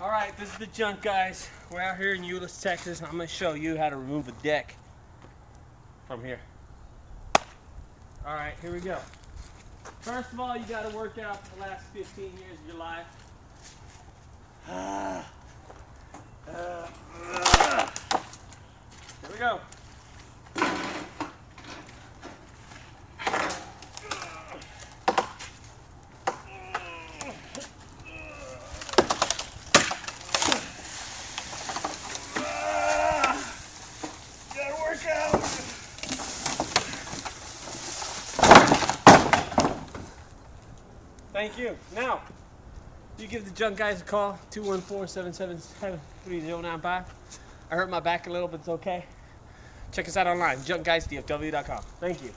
Alright, this is the Junk Guys. We're out here in Euless, Texas, and I'm going to show you how to remove a deck from here. Alright, here we go. First of all, you got to work out the last 15 years of your life. There we go. Thank you. Now, you give the Junk Guys a call, 214-777-3095. I hurt my back a little, but it's okay. Check us out online, junkguysdfw.com. Thank you.